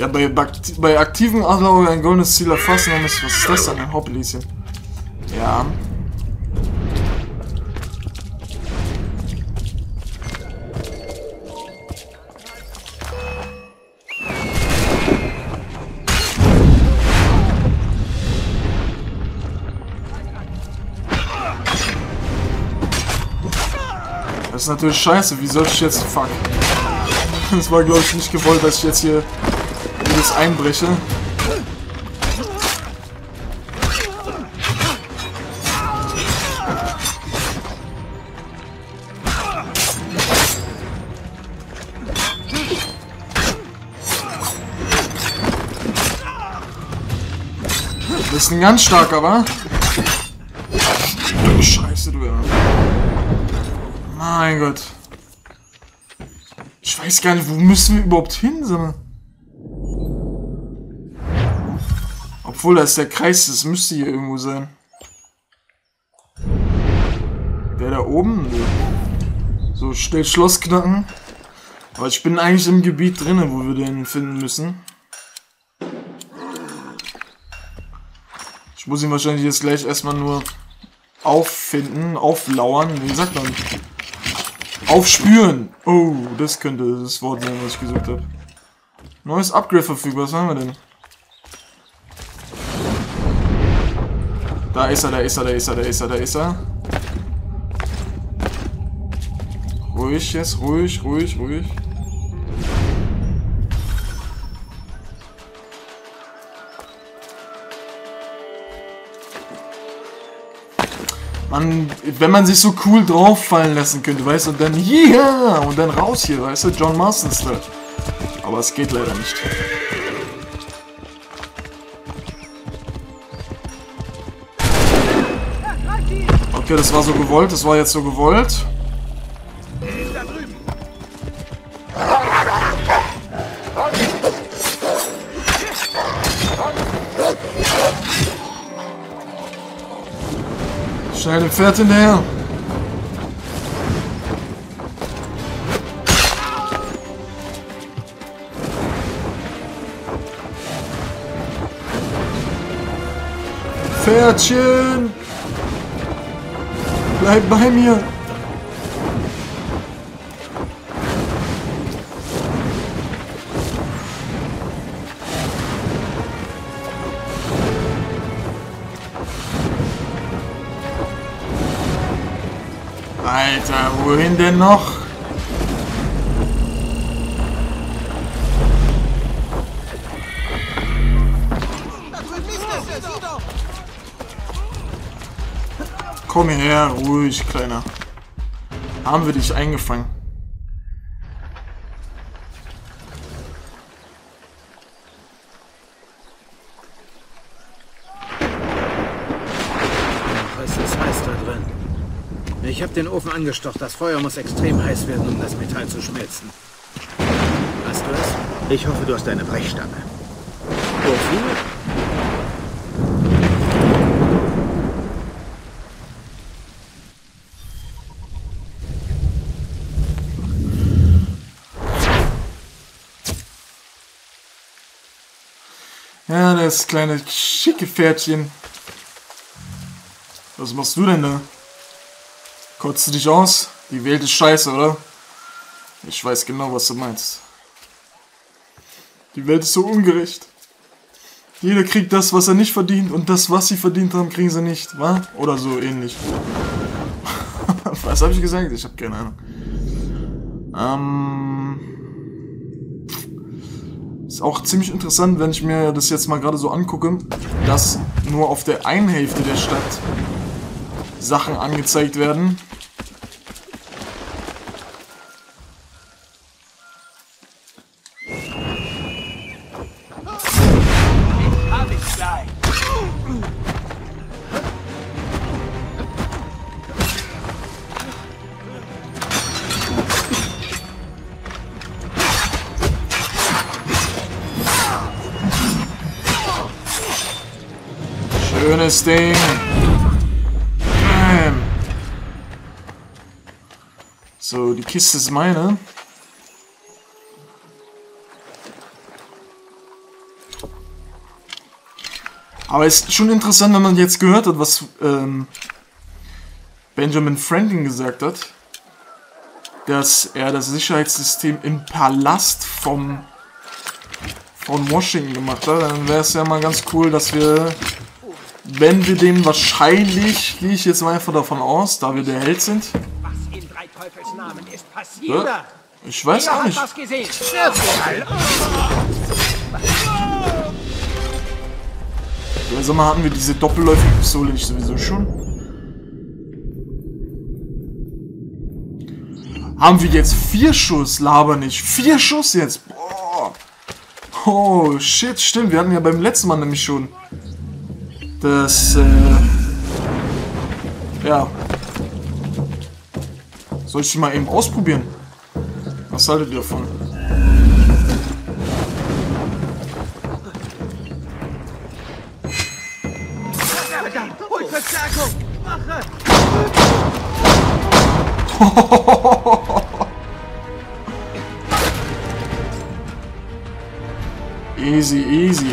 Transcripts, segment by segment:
Ja, bei aktiven Anlagen ein goldenes Ziel erfassen, dann ist... Was ist das denn? Ein Hoppelieschen. Ja. Das ist natürlich scheiße, wie soll ich jetzt... Fuck. Das war, glaube ich, nicht gewollt, dass ich jetzt hier alles einbreche. Das ist ein ganz starker, wa? Du Scheiße, du ja. Mein Gott. Ich weiß gar nicht, wo müssen wir überhaupt hin, sondern... Obwohl, da ist der Kreis, das müsste hier irgendwo sein. Der da oben? So, schnell Schloss knacken. Aber ich bin eigentlich im Gebiet drin, wo wir den finden müssen. Ich muss ihn wahrscheinlich jetzt gleich erstmal nur auffinden, auflauern, wie sagt man? Aufspüren! Oh, das könnte das Wort sein, was ich gesucht habe. Neues Upgrade verfügbar, was haben wir denn? Da ist er, da ist er, da ist er, da ist er, da ist er. Ruhig jetzt, ruhig, ruhig, ruhig. Man, wenn man sich so cool drauf fallen lassen könnte, weißt du, und dann hier yeah, und dann raus hier, weißt du, John Marston Style. Aber es geht leider nicht. Okay, das war so gewollt, das war jetzt so gewollt. Schnell dem Pferd hinterher. Pferdchen! Bleib bei mir! Alter, wohin denn noch? Komm hierher, ruhig, Kleiner. Haben wir dich eingefangen. Was ist heiß da drin? Ich habe den Ofen angestochen. Das Feuer muss extrem heiß werden, um das Metall zu schmelzen. Weißt du es? Ich hoffe, du hast eine Brechstange. Wofür? Ja, das kleine schicke Pferdchen. Was machst du denn da? Kotzt du dich aus? Die Welt ist scheiße, oder? Ich weiß genau, was du meinst. Die Welt ist so ungerecht. Jeder kriegt das, was er nicht verdient, und das, was sie verdient haben, kriegen sie nicht, wa? Oder so ähnlich. Was habe ich gesagt? Ich habe keine Ahnung. Ist auch ziemlich interessant, wenn ich mir das jetzt mal gerade so angucke, dass nur auf der einen Hälfte der Stadt Sachen angezeigt werden. Schönes Ding. So, die Kiste ist meine. Aber es ist schon interessant, wenn man jetzt gehört hat, was Benjamin Franklin gesagt hat, dass er das Sicherheitssystem im Palast von Washington gemacht hat. Dann wäre es ja mal ganz cool, dass wir, wenn wir dem wahrscheinlich, gehe ich jetzt mal einfach davon aus, da wir der Held sind. Was in drei Teufels Namen ist passiert? Ja, ich weiß auch nicht. Also mal hatten wir diese doppelläufige Pistole nicht sowieso schon. Haben wir jetzt 4 Schuss? Laber nicht. 4 Schuss jetzt. Boah. Oh, shit, stimmt. Wir hatten ja beim letzten Mal nämlich schon das, ja. Soll ich die mal eben ausprobieren? Was haltet ihr davon? Easy, easy.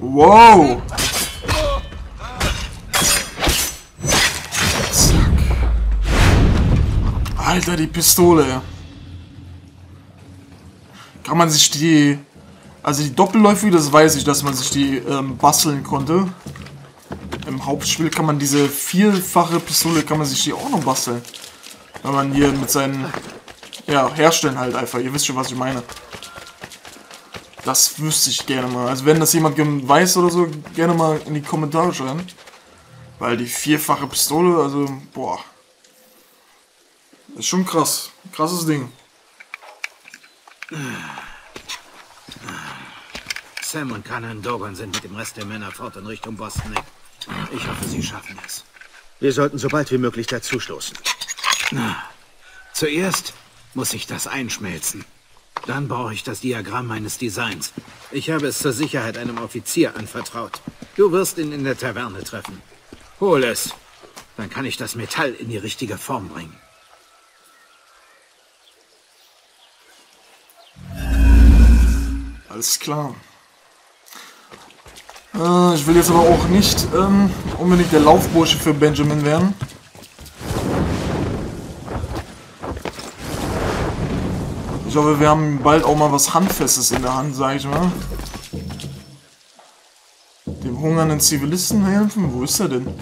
Wow. Alter, die Pistole. Kann man sich die... Also die doppelläufige, das weiß ich, dass man sich die basteln konnte. Im Hauptspiel kann man diese vierfache Pistole, kann man sich die auch noch basteln. Wenn man hier mit seinen... Ja, herstellen halt einfach. Ihr wisst schon, was ich meine. Das wüsste ich gerne mal. Also wenn das jemand weiß oder so, gerne mal in die Kommentare schreiben. Weil die vierfache Pistole, also... Boah. Das ist schon krass. Krasses Ding. Sam und Kanan Dogon sind mit dem Rest der Männer fort in Richtung Boston Neck. Ich hoffe, sie schaffen es. Wir sollten so bald wie möglich dazustoßen. Zuerst muss ich das einschmelzen. Dann brauche ich das Diagramm meines Designs. Ich habe es zur Sicherheit einem Offizier anvertraut. Du wirst ihn in der Taverne treffen. Hol es. Dann kann ich das Metall in die richtige Form bringen. Alles klar. Ich will jetzt aber auch nicht unbedingt der Laufbursche für Benjamin werden. Ich hoffe, wir haben bald auch mal was Handfestes in der Hand, sag ich mal. Dem hungernden Zivilisten helfen? Wo ist er denn?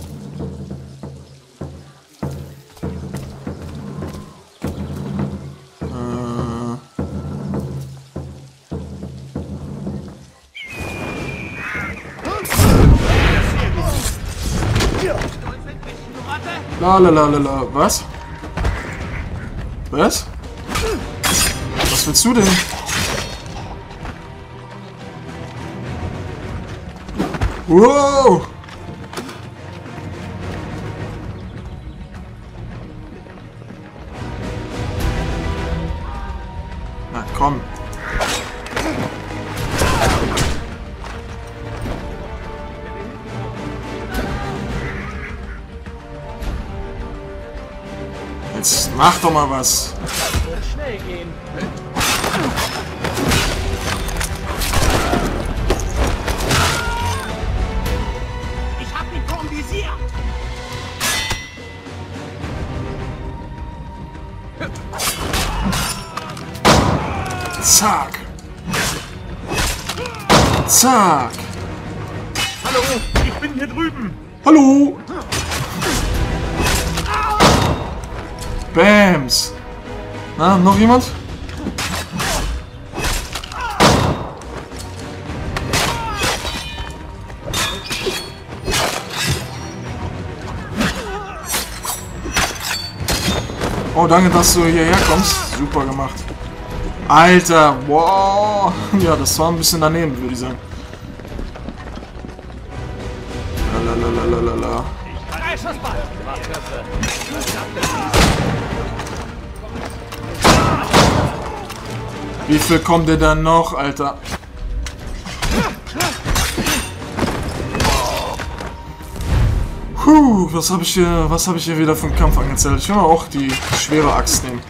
Lalalala, was? Was? Was willst du denn? Wow! Na komm. Jetzt mach doch mal was. Das wird schnell gehen. Ich hab ihn vom Visier. Zack. Zack. Hallo, ich bin hier drüben. Hallo. Bams! Na, noch jemand? Oh, danke, dass du hierher kommst. Super gemacht. Alter, wow! Ja, das war ein bisschen daneben, würde ich sagen. Lalalala. Wie viel kommt der dann noch, Alter? Puh, was habe ich hier wieder für einen Kampf angezählt? Ich will mal auch die schwere Axt nehmen.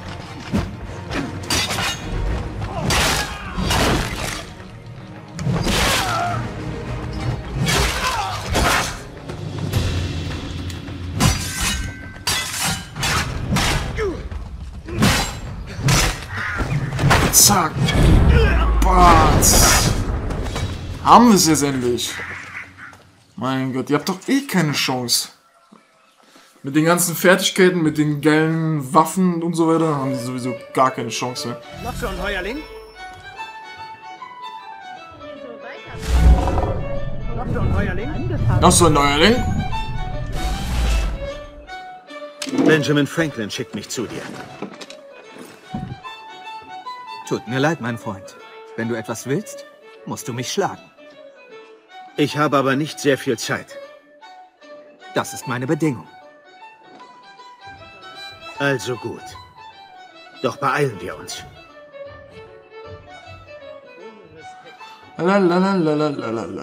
Zack. Bats. Haben wir es jetzt endlich. Mein Gott, ihr habt doch eh keine Chance. Mit den ganzen Fertigkeiten, mit den geilen Waffen und so weiter, haben sie sowieso gar keine Chance. Noch so ein Heuerling? Noch so ein Heuerling? Noch so ein Heuerling? Benjamin Franklin schickt mich zu dir. Tut mir leid, mein Freund. Wenn du etwas willst, musst du mich schlagen. Ich habe aber nicht sehr viel Zeit. Das ist meine Bedingung. Also gut. Doch beeilen wir uns. Lalalalalalala. Die meisten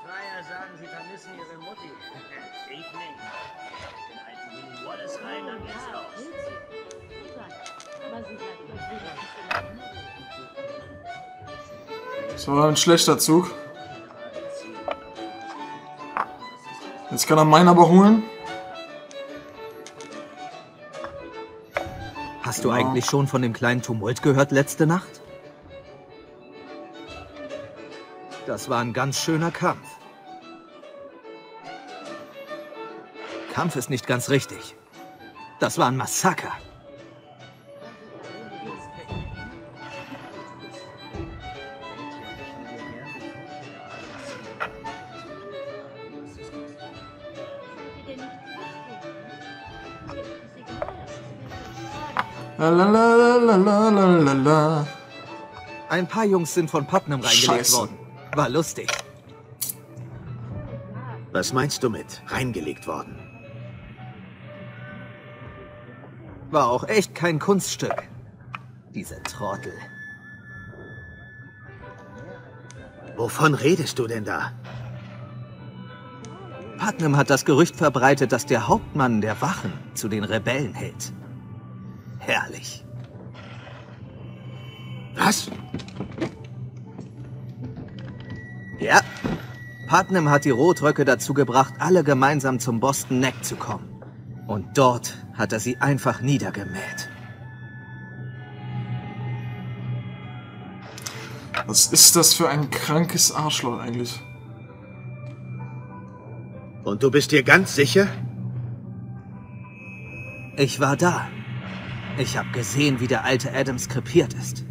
Freier sagen, sie vermissen ihre Mutti. Ich nicht. Den alten Willy Wallace rein, dann geht's raus. Das war ein schlechter Zug. Jetzt kann er meinen aber holen. Hast du eigentlich schon von dem kleinen Tumult gehört letzte Nacht? Das war ein ganz schöner Kampf. Kampf ist nicht ganz richtig. Das war ein Massaker. Lalalalalalala. Ein paar Jungs sind von Putnam reingelegt worden. War lustig. Was meinst du mit reingelegt worden? War auch echt kein Kunststück. Diese Trottel. Wovon redest du denn da? Putnam hat das Gerücht verbreitet, dass der Hauptmann der Wachen zu den Rebellen hält. Herrlich. Was? Ja. Putnam hat die Rotröcke dazu gebracht, alle gemeinsam zum Boston Neck zu kommen. Und dort hat er sie einfach niedergemäht. Was ist das für ein krankes Arschloch eigentlich? Und du bist dir ganz sicher? Ich war da. Ich habe gesehen, wie der alte Adams krepiert ist.